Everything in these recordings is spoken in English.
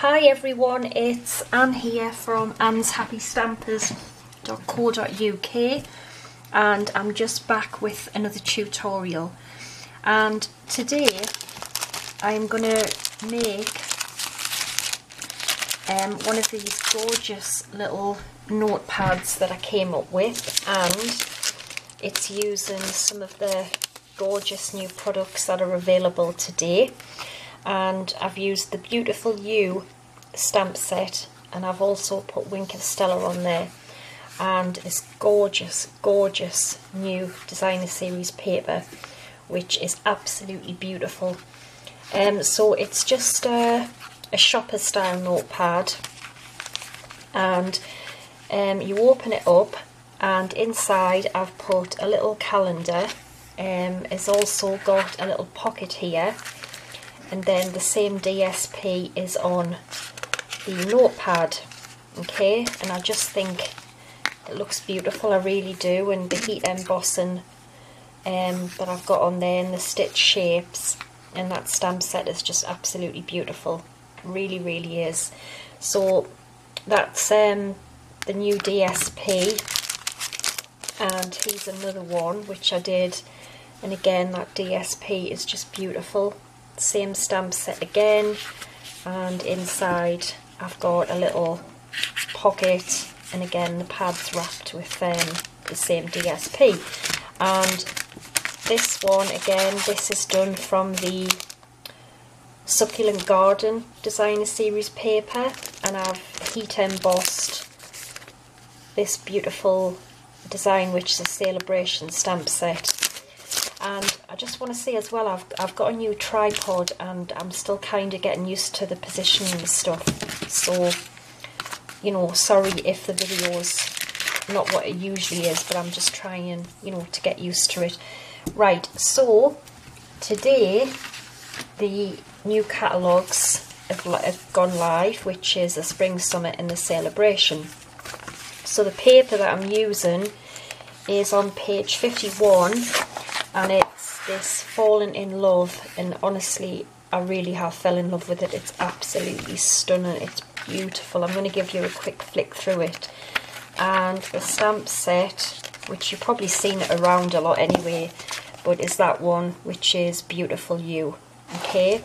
Hi everyone, it's Ann here from annshappystampers.co.uk and I'm just back with another tutorial, and today I'm going to make one of these gorgeous little notepads that I came up with, and it's using some of the gorgeous new products that are available today. And I've used the Beautiful You stamp set, and I've also put Wink of Stella on there, and this gorgeous new designer series paper, which is absolutely beautiful. So it's just a shopper style notepad, and you open it up, and inside I've put a little calendar. It's also got a little pocket here, and then the same DSP is on the notepad, okay? And I just think it looks beautiful, I really do, and the heat embossing that I've got on there, and the stitch shapes, and that stamp set is just absolutely beautiful, really is. So that's the new DSP, and here's another one which I did, and again that DSP is just beautiful. Same stamp set again, and inside I've got a little pocket, and again the pad's wrapped with the same DSP. And this one again, this is done from the Succulent Garden Designer Series paper, and I've heat embossed this beautiful design, which is a Sale-A-Bration stamp set. And I just want to say as well, I've got a new tripod, and I'm still kind of getting used to the positioning and stuff, so, you know, sorry if the video's not what it usually is, but I'm just trying, you know, to get used to it. Right, so today the new catalogues have gone live, which is the Spring, Summer and the Celebration. So the paper that I'm using is on page 51, and it's this Fallen in Love, and honestly I really have fell in love with it. It's absolutely stunning, it's beautiful. I'm going to give you a quick flick through it, and the stamp set, which you've probably seen it around a lot anyway, but is that one which is Beautiful You, okay?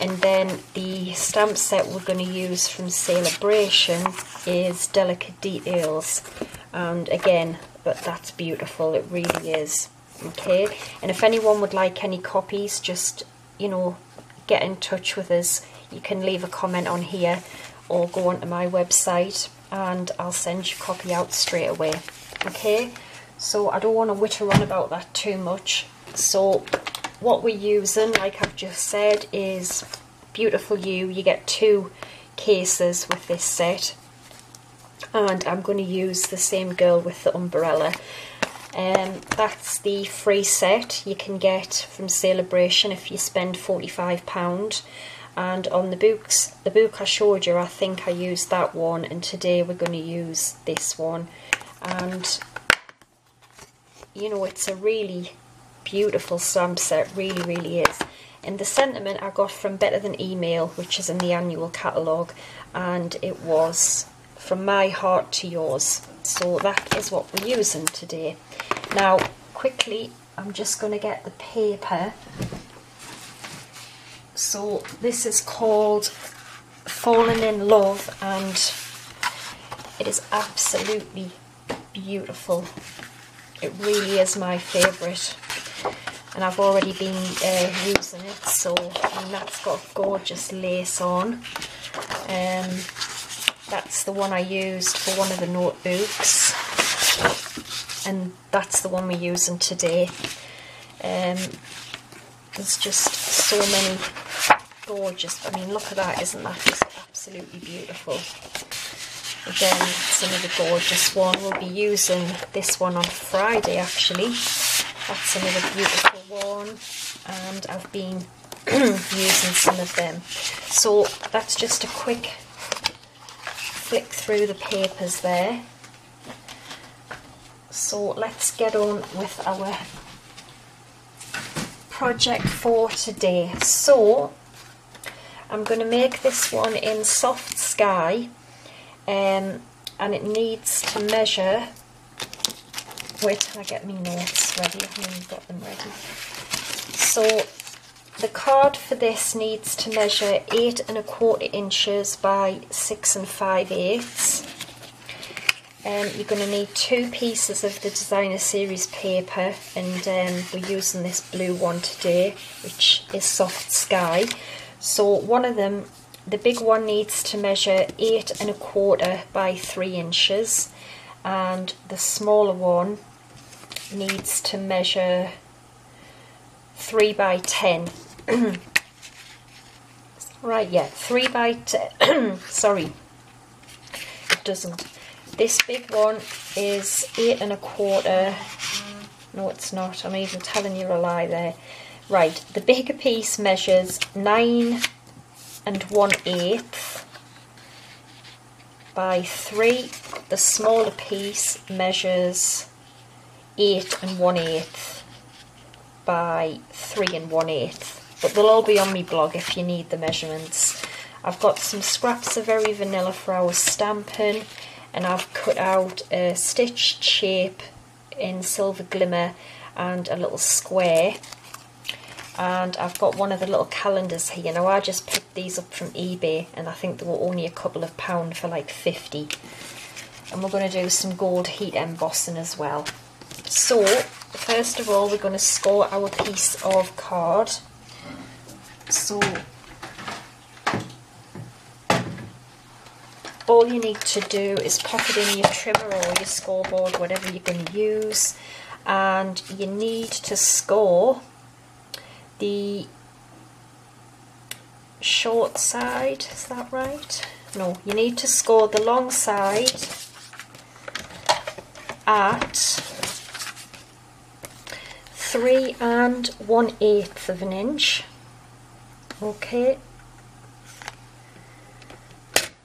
And then the stamp set we're going to use from Celebration is Delicate Details, and again that's beautiful, it really is. Okay, and if anyone would like any copies, just, you know, get in touch with us. You can leave a comment on here or go onto my website and I'll send you a copy out straight away. Okay, so I don't want to witter on about that too much. So what we're using, like I've just said, is Beautiful You. You get two cases with this set, and I'm going to use the same girl with the umbrella. That's the free set you can get from Sale-A-Bration if you spend £45, and on the books, the book I showed you, I think I used that one, and today we're going to use this one. And you know, it's a really beautiful stamp set, really is. And the sentiment I got from Better Than Email, which is in the annual catalogue, and it was from my heart to yours. So that is what we're using today. Now quickly, I'm just going to get the paper. So this is called Fallen in Love, and it is absolutely beautiful, it really is my favourite, and I've already been using it. So, and that's got gorgeous lace on. That's the one I used for one of the notebooks, and that's the one we're using today. There's just so many gorgeous, I mean, look at that, isn't that just absolutely beautiful? Again, it's another gorgeous one. We'll be using this one on Friday, actually. That's another beautiful one, and I've been using some of them. So that's just a quick flick through the papers there. So let's get on with our project for today. So I'm going to make this one in Soft Sky, and it needs to measure, wait till I get my notes ready, I haven't got them ready. So the card for this needs to measure 8 1/4 inches by 6 5/8. You're going to need 2 pieces of the designer series paper, and we're using this blue one today, which is Soft Sky. So one of them, the big one, needs to measure 8 1/4 by 3 inches, and the smaller one needs to measure 3 by 10. Right, yeah, 3 by 10. Sorry, it doesn't. This big one is 8 1/4. No, it's not. I'm even telling you a lie there. Right, the bigger piece measures 9 1/8 by 3. The smaller piece measures 8 1/8 by 3 1/8, but they'll all be on my blog if you need the measurements. I've got some scraps of Very Vanilla for our stamping, and I've cut out a stitched shape in silver glimmer and a little square, and I've got one of the little calendars here. Now I just picked these up from eBay, and I think they were only a couple of pounds for like 50, and we're going to do some gold heat embossing as well. So first of all, we're going to score our piece of card. So all you need to do is pop it in your trimmer or your scoreboard, whatever you're going to use, and you need to score the short side, is that right? No, you need to score the long side at 3 1/8 of an inch. Okay,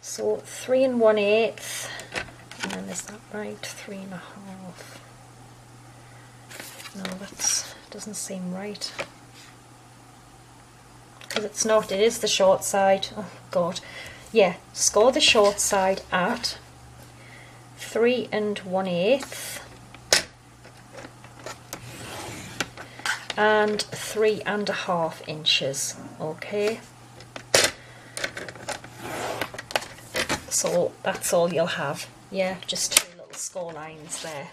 so 3 1/8, and then is that right? 3 1/2. No, that doesn't seem right, because it's not, it is the short side. Oh god, yeah, score the short side at 3 1/8. And 3 1/2 inches. Okay, so that's all you'll have. Yeah, just 2 little score lines there.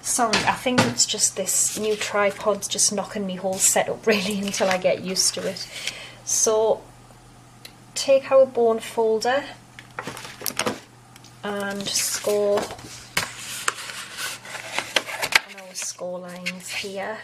Sorry, I think it's just this new tripod's just knocking me whole setup really until I get used to it. So take our bone folder and score score lines here.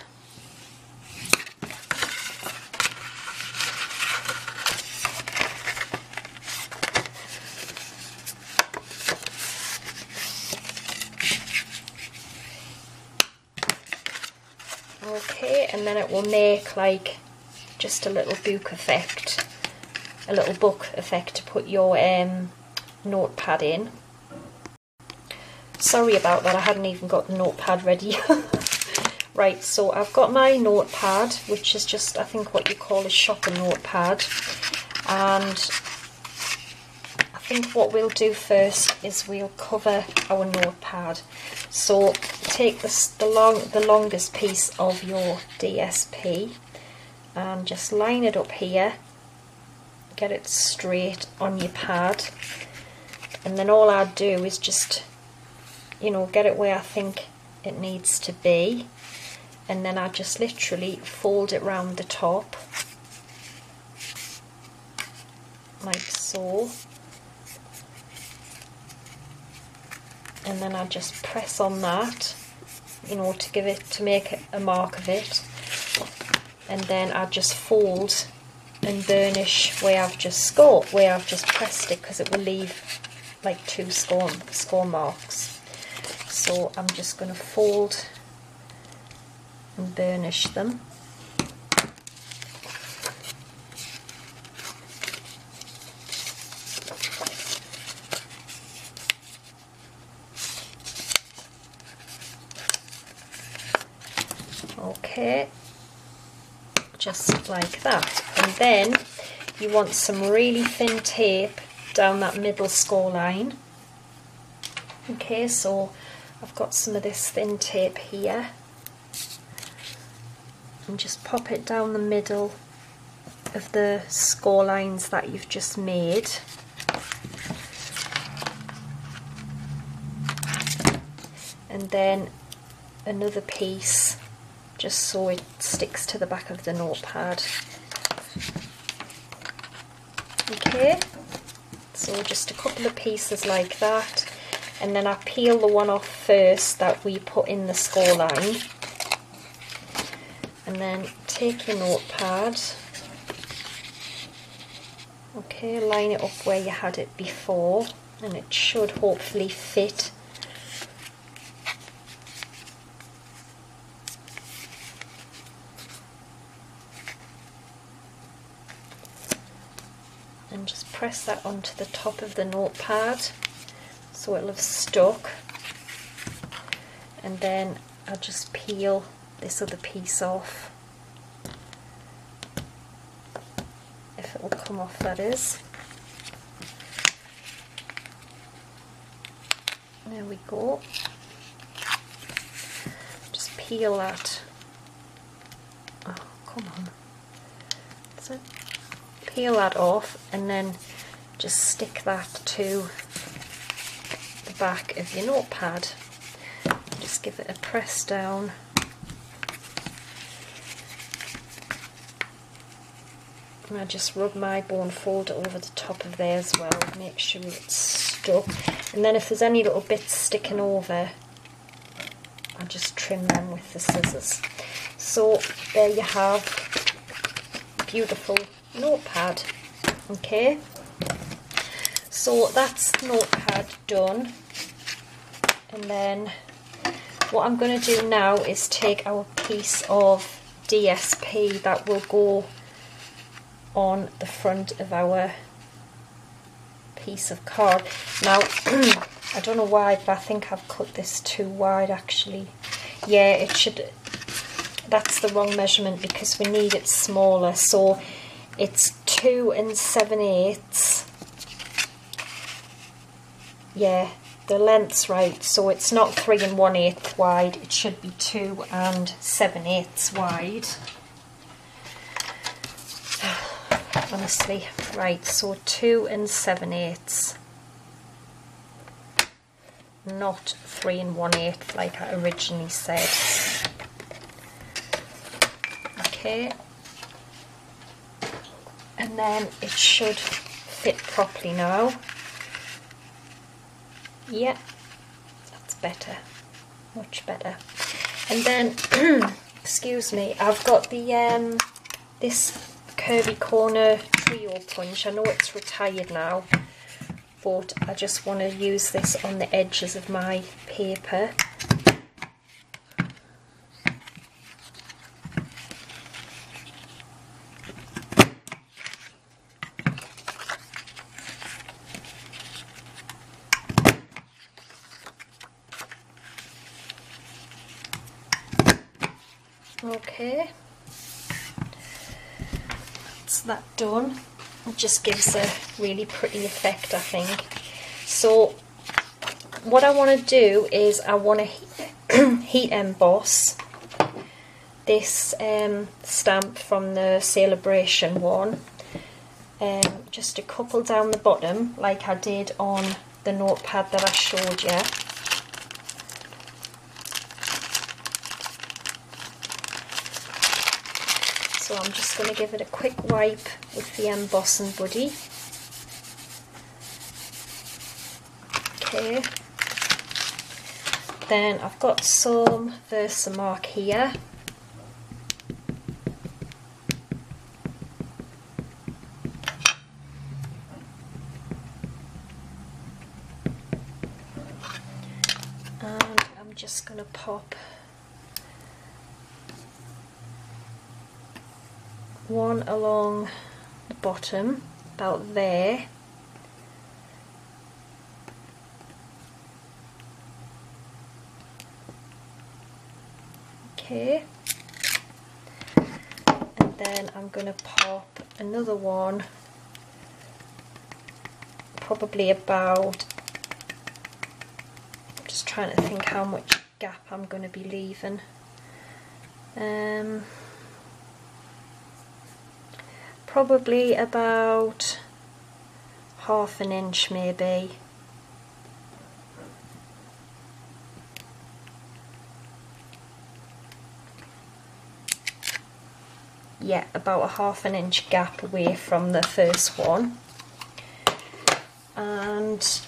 Okay, and then it will make like just a little book effect, a little book effect to put your notepad in. Sorry about that, I hadn't even got the notepad ready. Right, so I've got my notepad, which is just, I think, what you call a shopper notepad. And I think what we'll do first is we'll cover our notepad. So take this, the longest piece of your DSP, and just line it up here. Get it straight on your pad. And then all I do is just, you know, get it where I think it needs to be, and then I just literally fold it round the top like so, and then I just press on that, you know, to give it, to make a mark of it, and then I just fold and burnish where I've just scored, where I've just pressed it, because it will leave like 2 score marks. So I'm just going to fold and burnish them. Okay, just like that. and then you want some really thin tape down that middle score line. Okay, so I've got some of this thin tape here, and just pop it down the middle of the score lines that you've just made. And then another piece just so it sticks to the back of the notepad. Okay, so just a couple of pieces like that, and then I peel the one off first that we put in the score line, and then take your notepad, okay, line it up where you had it before, and it should hopefully fit. And just press that onto the top of the notepad so it'll have stuck, and then I'll just peel this other piece off, if it will come off, that is. There we go, just peel that, oh come on, so peel that off and then just stick that to the back of your notepad. Just give it a press down. And I just rub my bone folder over the top of there as well, make sure it's stuck. And then if there's any little bits sticking over, I'll just trim them with the scissors. So there you have, beautiful notepad. Okay, so that's notepad done, and then what I'm going to do now is take our piece of DSP that will go on the front of our piece of card. Now I don't know why, but I think I've cut this too wide actually. Yeah, it should, that's the wrong measurement because we need it smaller. So it's 2 7/8. Yeah, the length's right, so it's not 3 1/8 wide, it should be 2 7/8 wide. Honestly, right, so 2 7/8. Not 3 1/8 like I originally said. Okay. And then it should fit properly now. Yeah, that's better, much better. And then, excuse me, I've got the this curvy corner trio punch. I know it's retired now, but I just want to use this on the edges of my paper. Okay, that's that done. It just gives a really pretty effect, I think. So what I want to do is I want to heat emboss this stamp from the Celebration one, just a couple down the bottom like I did on the notepad that I showed you. So I'm just going to give it a quick wipe with the embossing buddy. Okay. Then I've got some Versamark here. And I'm just going to pop one along the bottom, about there, okay, and then I'm going to pop another one probably about, I'm just trying to think how much gap I'm going to be leaving. Probably about half an inch maybe. Yeah, about a half an inch gap away from the first one. And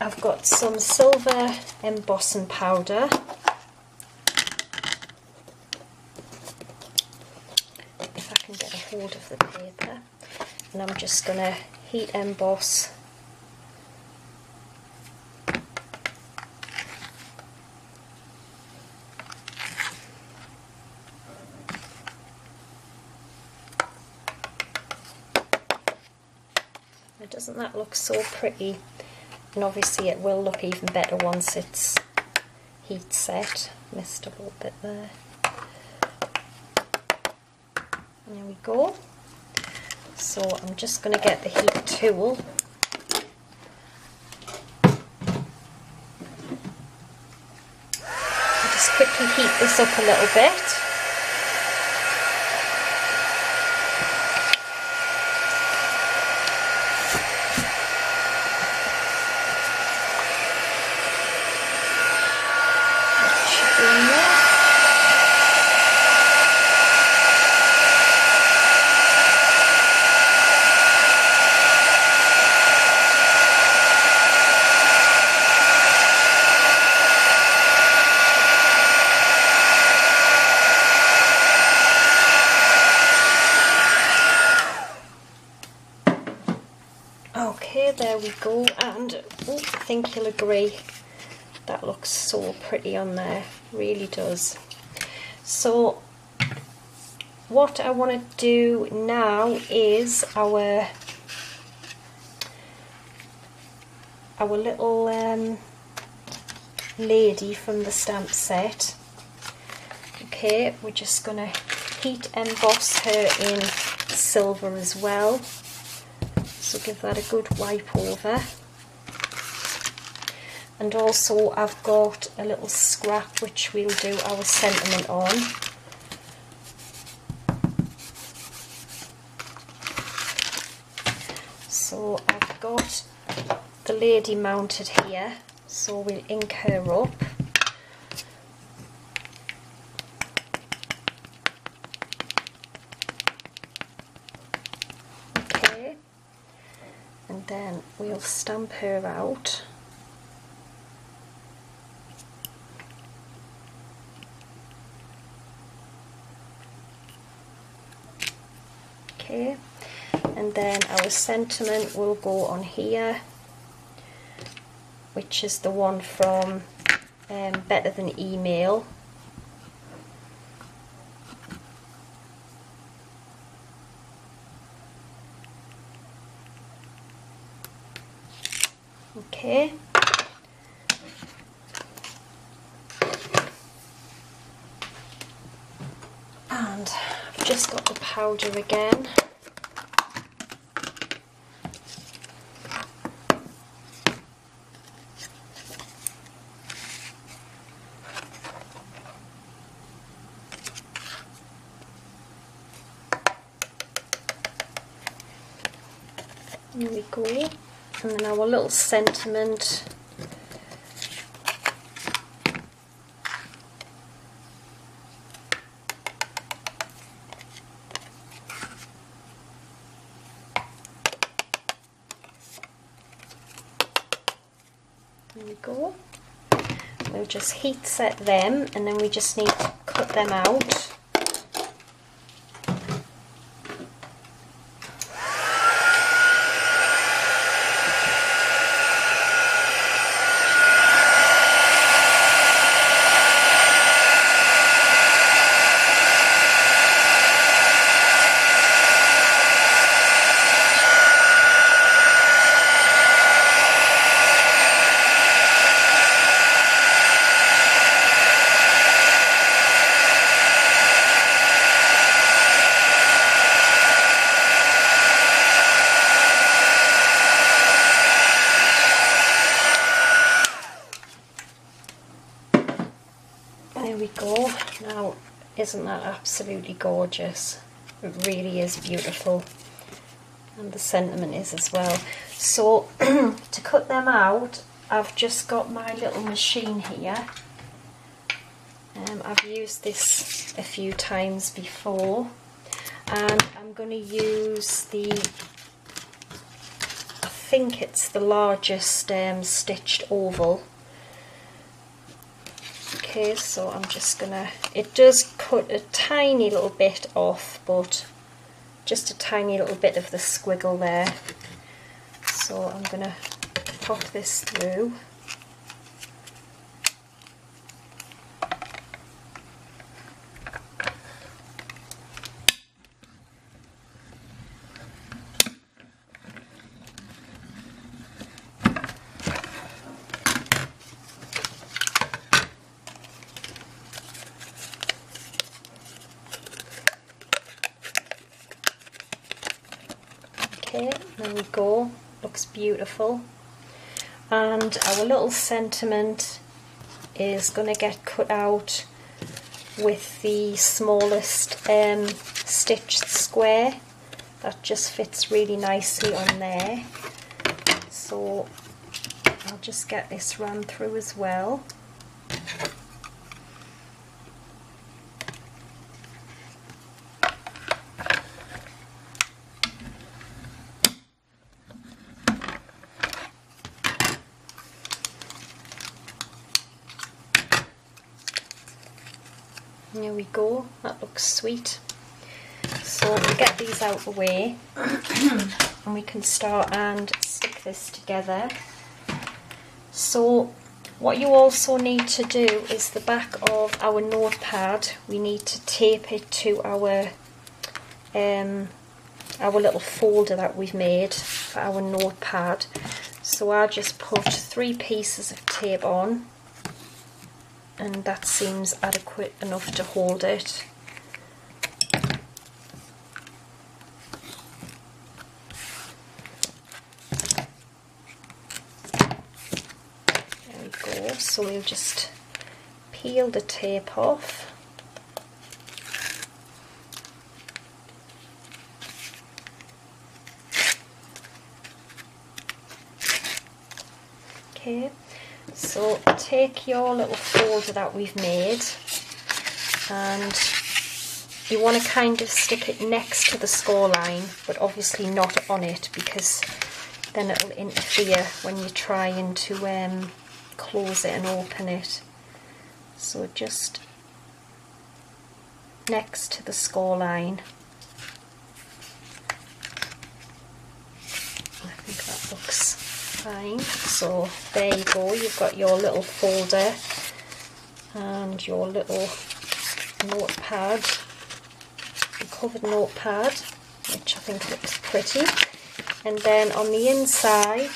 I've got some silver embossing powder. If I can get a hold of the paper. And I'm just going to heat emboss . Doesn't that look so pretty? And obviously it will look even better once it's heat set. Missed a little bit there. And there we go. So I'm just going to get the heat tool. I'll just quickly heat this up a little bit. Go and I think you'll agree that looks so pretty on there, really does. So what I want to do now is our little lady from the stamp set. Okay, we're just gonna heat emboss her in silver as well. So give that a good wipe over. And also I've got a little scrap which we'll do our sentiment on. So I've got the lady mounted here, so we'll ink her up. Then we'll stamp her out. Okay, and then our sentiment will go on here, which is the one from Better Than Email. Okay, and I've just got the powder again. Here we go. And then our little sentiment. There we go. We'll just heat set them and then we just need to cut them out. Isn't that absolutely gorgeous? It really is beautiful. And the sentiment is as well. So to cut them out, I've just got my little machine here. I've used this a few times before, and I'm going to use the, I think it's the largest stitched oval. Okay, so I'm just going to, it does cut a tiny little bit off, but just a tiny little bit of the squiggle there. So I'm going to pop this through. There we go, looks beautiful. And our little sentiment is going to get cut out with the smallest stitched square. That just fits really nicely on there. So I'll just get this run through as well. There we go, that looks sweet. So we'll get these out of the way and we can start and stick this together. So what you also need to do is the back of our notepad, we need to tape it to our little folder that we've made for our notepad. So I just put 3 pieces of tape on, and that seems adequate enough to hold it. There we go, so we'll just peel the tape off. Okay. So take your little folder that we've made, and you want to kind of stick it next to the score line, but obviously not on it, because then it'll interfere when you're trying to close it and open it. So just next to the score line. I think that looks fine. So there you go, you've got your little folder and your little notepad, the covered notepad, which I think looks pretty. And then on the inside,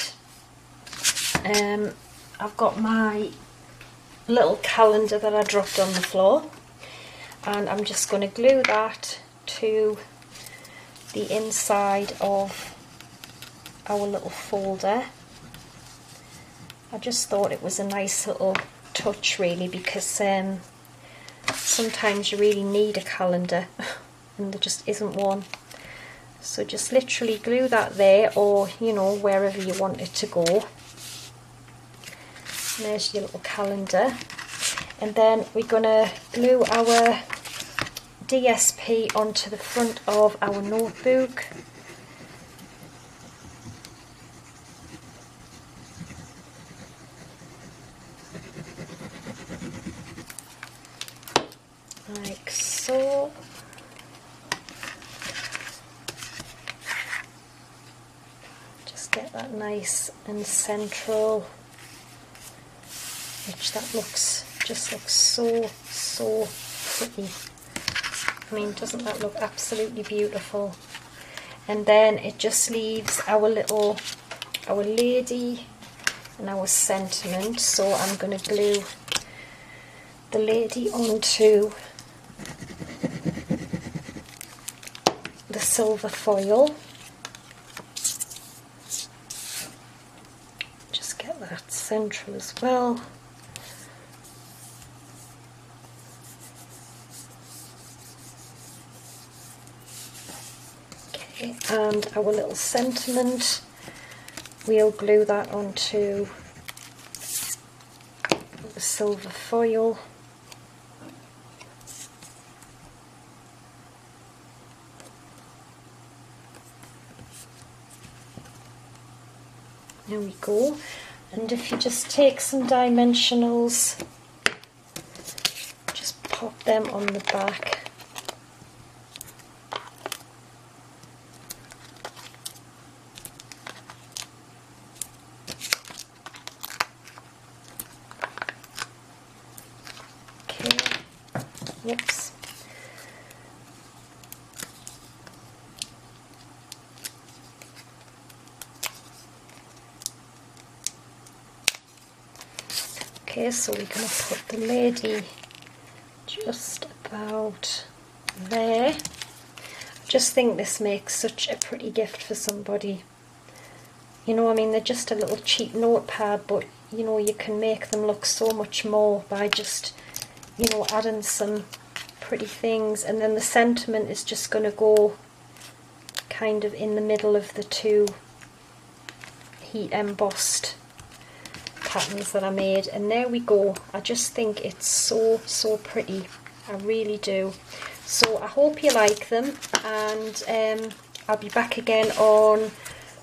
I've got my little calendar that I dropped on the floor, and I'm just going to glue that to the inside of our little folder. I just thought it was a nice little touch really, because sometimes you really need a calendar and there just isn't one. So just literally glue that there, or you know, wherever you want it to go. And there's your little calendar. And then we're going to glue our DSP onto the front of our notebook. Like so. Just get that nice and central, which that looks, just looks so pretty. I mean, doesn't that look absolutely beautiful? And then it just leaves our little, our lady and our sentiment. So I'm going to glue the lady onto the silver foil. Just get that central as well. and our little sentiment. We'll glue that onto the silver foil. There we go. And if you just take some dimensionals, just pop them on the back. Okay, whoops. Okay, so we're going to put the lady just about there. I just think this makes such a pretty gift for somebody. You know, I mean, they're just a little cheap notepad, but, you know, you can make them look so much more by just, you know, adding some pretty things. And then the sentiment is just going to go kind of in the middle of the two heat embossed patterns that I made, and there we go. I just think it's so pretty, I really do. So I hope you like them, and I'll be back again on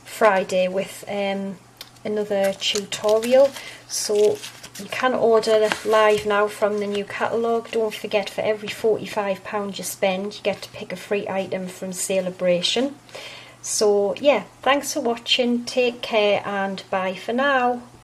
Friday with another tutorial. So you can order live now from the new catalogue. Don't forget, for every £45 you spend, you get to pick a free item from Celebration. So yeah, thanks for watching, take care, and bye for now.